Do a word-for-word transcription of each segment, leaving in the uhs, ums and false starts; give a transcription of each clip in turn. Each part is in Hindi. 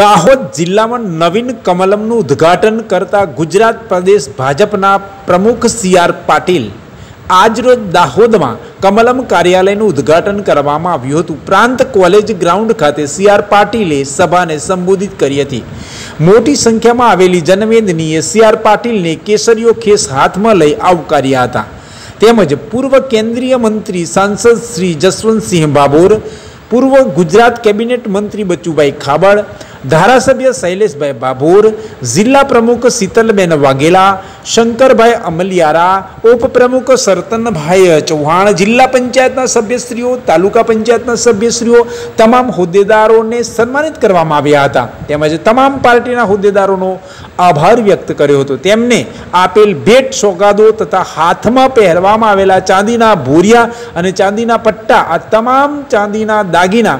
દાહોદ જિલ્લામાં નવીન કમલમનું ઉદ્ઘાટન કરતા ગુજરાત પ્રદેશ ભાજપના પ્રમુખ સીઆર પાટિલ આજરોજ દાહોદમાં કમલમ કાર્યાલયનું ઉદ્ઘાટન કરવામાં આવ્યું હતું। ઉપરાંત કોલેજ ગ્રાઉન્ડ ખાતે સીઆર પાટિલે સભાને સંબોધિત કરી હતી। મોટી સંખ્યામાં આવેલી જનમેદનીએ સીઆર પાટિલને કેસરીયો ખેસ હાથમાં લઈ આવકાર્યા હતા। તેમજ પૂર્વ કેન્દ્રીય મંત્રી સાંસદ શ્રી જસવંત સિંહ બાબોર, पूर्व गुजरात कैबिनेट मंत्री बच्चूभाई खाबड़, धारासभ्य शैलेश भाई बाबोर, जिला प्रमुख शीतलबेन वाघेला, शंकर भाई अमलिया, उप प्रमुख सरतन भाई चौहान, जिला पंचायत सभ्यश्रीओ, तालुका पंचायत सभ्यश्रीओ, तमाम होद्देदारों ने सम्मानित करवामां आव्या हता। तेमज तमाम पार्टीना होद्देदारोनो आभार व्यक्त कर्यो हतो। तेमने आपेल भेट सोगादो तथा हाथ में पहेरवामां आवेला चांदीना भूरिया अने चांदीना पट्टा आ तमाम चांदीना दागीना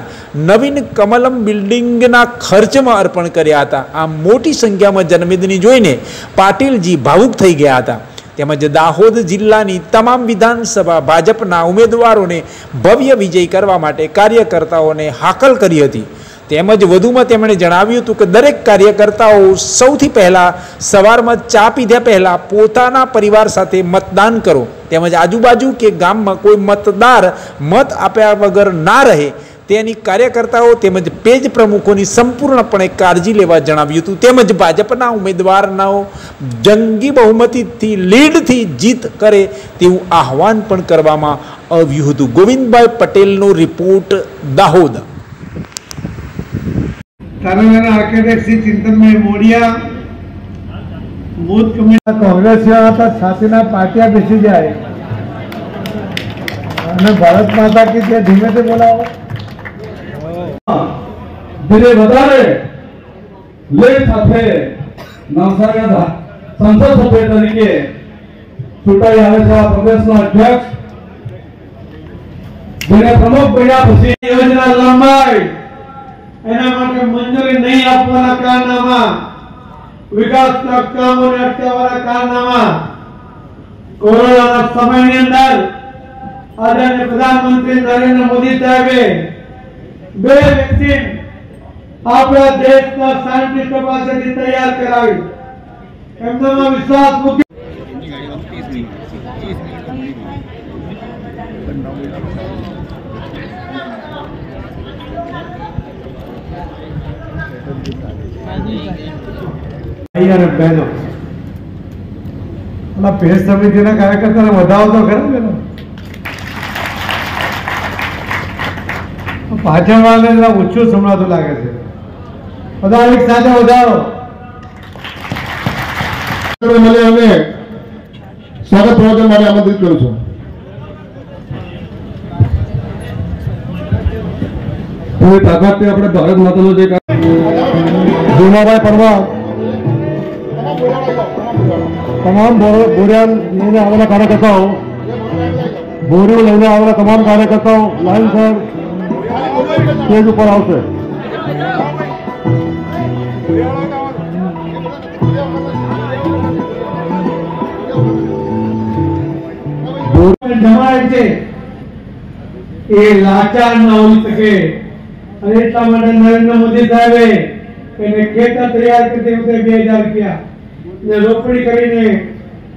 नवीन कमलम बिल्डिंगना खर्च में अर्पण कर्या हता। आ मोटी संख्या में जनमेदनी जोईने पाटिल जी भावुक थई गया हता। તેમજ દાહોદ જિલ્લાની તમામ વિધાનસભા ભાજપના ઉમેદવારોને ભવ્ય વિજય કરવા માટે કાર્યકર્તાઓને હાકલ કરી હતી। તેમજ વધુમાં તેમણે જણાવ્યું હતું કે દરેક કાર્યકર્તાઓ સૌથી પહેલાં સવારમાં ચા પીધા પહેલાં પોતાના પરિવાર સાથે મતદાન કરો, તેમજ આજુબાજુ કે ગામમાં કોઈ મતદાર મત આપ્યા વગર ના રહે તેની કાર્યકર્તાઓ તેમજ પેજ પ્રમુખોની સંપૂર્ણપણે કાળજી લેવા જણાવ્યું હતું। તેમજ ભાજપના ઉમેદવારનો જંગી બહુમતીથી લીડથી જીત કરે તેવું આહવાન પણ કરવામાં આવ્યું હતું। ગોવિંદભાઈ પટેલનો રિપોર્ટ, દાહોદ। તાલુકાના architect Shri Chintanbhai Modiya booth committee કોંગ્રેસિયા હતા, સાથેના પાટિયા બેસી જાય અને ભારત માતા કે જે ધીમેથી બોલાવો धीरे बताए ले साथे नवसारी का संसद सभ्य तरीके चूंटाई आवे छे। प्रदेश अध्यक्ष जेने प्रमुख बन्या पछी योजना लंबाई एना माटे मंजूरी नहीं आपवाना कारनामा, विकास का कामों ने अटकाववाना कारनामा, कोरोना ना समय ने अंदर आदरणीय प्रधानमंत्री नरेंद्र मोदी साहेबे बे वैक्सीन आपला देश का साइंटिस्ट पास से तैयार कराई एकदम विश्वास मुख्य यार बहनों अपना पेश समिति ना कार्यकर्ता ने बताओ तो करो बेनो पाचा वाले ना ऊंचो समझा तो लागे छे બધા એક સાથે વધારો મને અમે સ્વાગત પ્રવચન માટે આમંત્રિત કરું છું। પૂરી તાકાતથી આપણે ભારત માતાનો જે જયસિંહભાઈ પરમાર તમામ બોરિયા લઈને આવેલા કાર્યકર્તાઓ બોરિયો લઈને આવેલા તમામ કાર્યકર્તાઓ લાઈન સર સ્ટેજ ઉપર આવશે। रोपणी करीने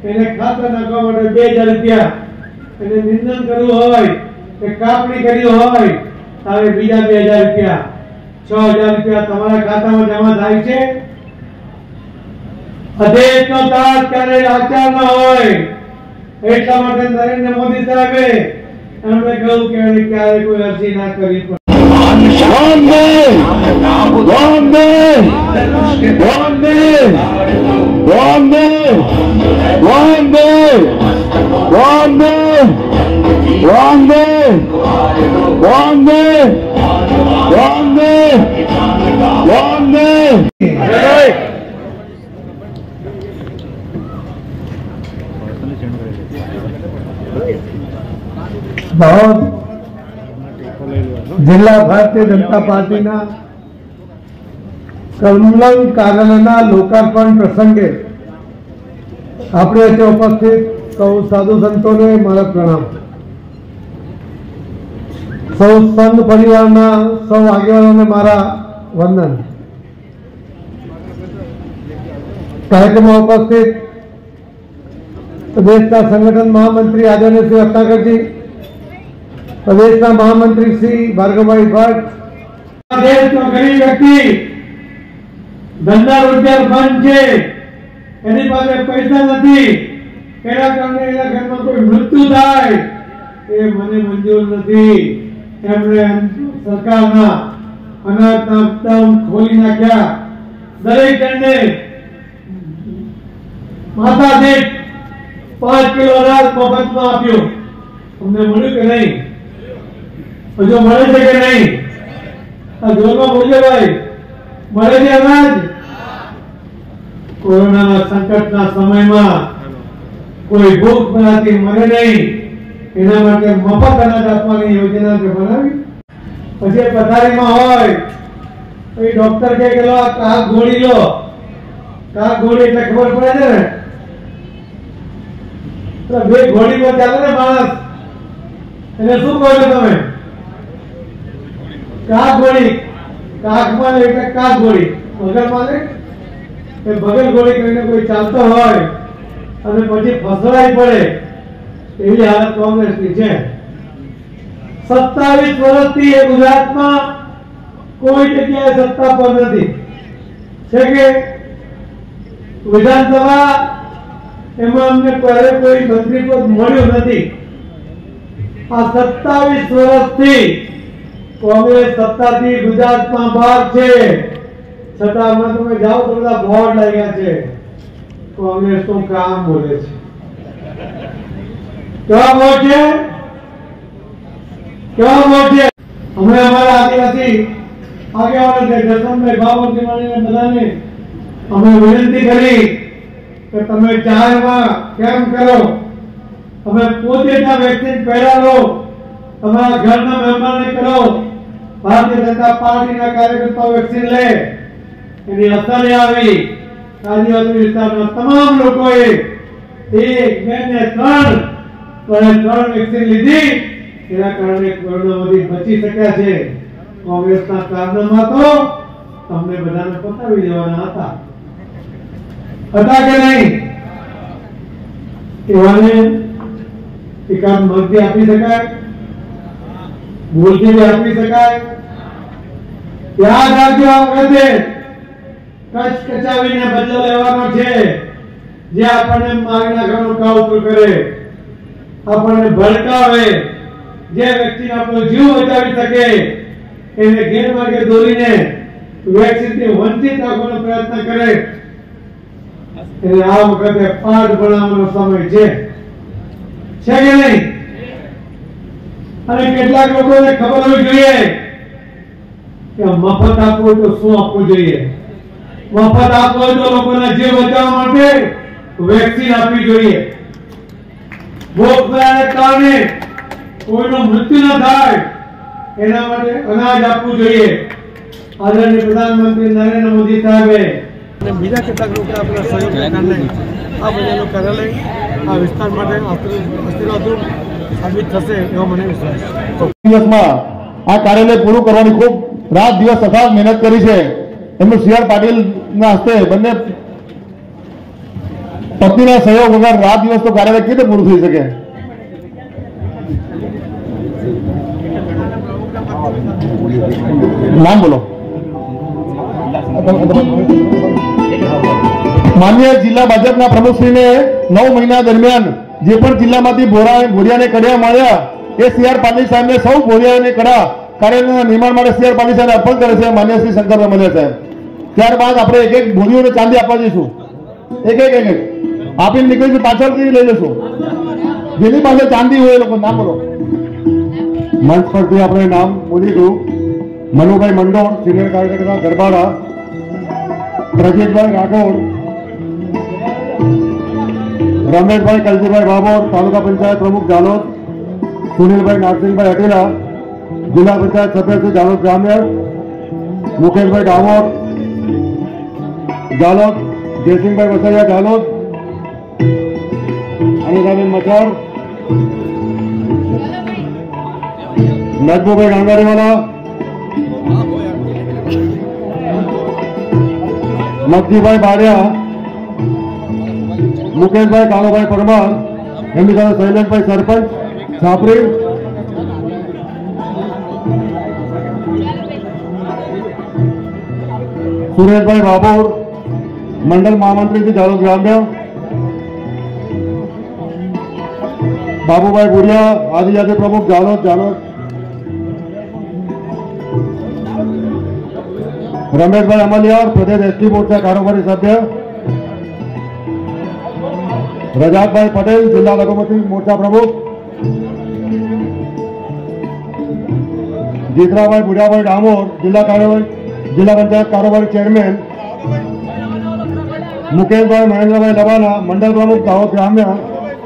एने खातर नाखवा माटे दो हज़ार रूपिया एने निंदन करवू होय के कापणी करी होय तारे बीजा दो हज़ार रूपिया छह हज़ार रूपिया तमारा खातामां जमा थाय छे। अध्यक्षनो ताज क्यारे लाचार न होय એટલા માટે નરેન્દ્ર મોદી સાહેબે એમણે કહ્યું કે એને ક્યારે કોઈ અરજી ના કરી પડે। વંદે વંદે વંદે વંદે વંદે વંદે વંદે વંદે વંદે વંદે जिला भारतीय जनता पार्टी कमलम कार्यालय लोकार्पण प्रसंगे अपने उपस्थित सौ साधु संतों ने मारा प्रणाम, सौ संत परिवार सौ आगेवानों ने मारा वंदन। कार्यक्रम में उपस्थित प्रदेश का संगठन महामंत्री आदरणीय श्री रत्नाकर जी, प्रदेश का महामंत्री श्री भार्गव भाई भट्ट, देश नो गरीब व्यक्ति धंधा रोजगार बंद है, एनी पासे पैसा नहीं, एना कारणे एना घरमां कोई मृत्यु थाय ए मने मंजूर नहीं। एमने सरकारना अनाथ नाम खोली नाख्या, दरेक जणने माता देख पांच किलो अनाज मफत में आप नहीं जो मे के नहीं बोलिए भाई मे अनाज। कोरोना संकट ना समय में कोई भूख बनाती मरे नहीं, एना माटे मफत अनाज आपवानी योजना जो बनावी। पछी पथारी में होय तो डॉक्टर कहे के लो आ गोली लो, का गोली એટલે ખબર પડે ને તો બે ગોળીમાં ચાલે ને માણસ, એટલે શું કહો છો તમે? કા ગોળી કાક માં એટલે કા ગોળી વગર માં કે વગર ગોળી કરીને કોઈ ચાલતો હોય અને પછી ફસડાઈ પડે એવી હાલત કોંગ્રેસની છે। सत्तावीस વર્ષથી એ ગુજરાતમાં કોઈ જગ્યાએ સત્તા પર નથી છે કે विधानसभा कोई मंत्री पद सत्तावीस वर्ष सत्ता गुजरात में भाग है, छता मैं जाओ तो बड़ा बोर्ड लगे है कांग्रेस तो काम बोले क्या वोट है क्या वोट है। हमें हमारा आदिवासी आगे वाले जसवंत सिंह भाई बताने हमें विनती करी कि तमे चार मां केम करो, हमें पोतेना वैक्सीन पहरा लो, हमारा घर ना मेहमान ने करो। भारतीय जनता पार्टी ना कार्यकर्ता वैक्सीन ले इनी असर आवी आदिवासी विस्तार में तमाम लोगों ए एक महीने त्रण त्रण त्रण वैक्सीन लीधी, एना कारणे कोरोना मांथी बची शक्या छे। कांग्रेस ना कारनामा तो हमने बधाने पतावी देवाना हता पता के नहीं कि वाले काम मत आपी सकाय, बोलती भी आपी सकाय। याद रखो आप कहते कच कचावी ने बदलो लेवानो छे, जे आपने मारी नाखवानो कावतुर करे, आपने भड़कावे, जे व्यक्ति आपनो जीव बचावी सके एने गैरमार्गे दोरीने वैक्सीन थी वंचित राखवानो प्रयत्न करे। આ વખતે પાઠ ભણાવવાનો સમય છે છે કે નહીં? અને કેટલાક લોકોને ખબર હોવી જોઈએ કે મફત આપવું તો શું આપવું જોઈએ, મફત આપવું તો લોકોના જીવ બચાવવા માટે વેક્સિન આપવી જોઈએ। ભૂખમરાને કારણે કોઈનું મૃત્યુ ન થાય એના માટે અનાજ આપવું જોઈએ। આદરણીય પ્રધાનમંત્રી નરેंद्र मोदी સાહેબે बीजा के अपना सहयोग के कारण आ बधा कार्यालय आ विस्तार साबित मैंने दिवस में आ कार्यालय पूरु करवानी खूब रात दिवस अथाह मेहनत करी है। एमनु सी आर पाटिल ना हस्ते बने पत्नी सहयोग वगैरह रात दिवस तो कार्यालय के पूरु थी सके। नाम बोलो। माननीय जिला भाजपा प्रमुख श्री ने नौ महीना दरमियान जे पण जिल्हामांथी भोरिया ने कड्या मळ्या ए सी आर पाटिल साहेब ने सौ भोरिया ने कड़ा कार्यालय निर्माण माटे सी आर पाटिल साहेब अर्पण करे छे। माननीय श्री शंकर भाई महेंद्र साहेब त्यार बाद आपणे एक एक भोरियो ने चांदी आपवा जईशुं, एक एक एक एक आपीने निकळीशुं, पाछळथी लई लेशुं जेनी पाछे चांदी होय। लोको नाम बोलो। मंच परथी आपणे नाम बोली गयुं। मनुभा मंडोल सीनियर कार्यकर्ता गरबाड़ा, प्रजी भाई राठौर, रमेश भाई कलसी भाई बाबोर तालुका पंचायत प्रमुख जालोद, सुनील भाई नारसिंह भाई अटेला जिला पंचायत सदस्य जालोद ग्राम्य, मुकेश भाई काला परमार जालोद, जयसिंह भाई वसाया जालोद, अनिताबेन मचार, नजमू भाई गांगारेवाला, मक्की भाई बारिया, मुकेश भाई काला परमार, शैलेश भाई सरपंच छापरी, सुरेश भाई राठौर मंडल महामंत्री जी दाहोद ग्राम्य, बाबू भाई बुड़िया आदिजाति प्रमुख दाहोद दाहोद, रमेश भाई अमलिया प्रदेश एस टी बोर्ड का कारोबारी सभ्य, रजाक भाई पटेल जिला लघुमती मोर्चा प्रमुख, जित्रा भाई बुड़िया भाई डामोर जिला कारोबारी जिला पंचायत कारोबारी चेयरमैन, मुकेश भाई महेंद्र भाई लवाना मंडल प्रमुख दाहोद ग्राम्य,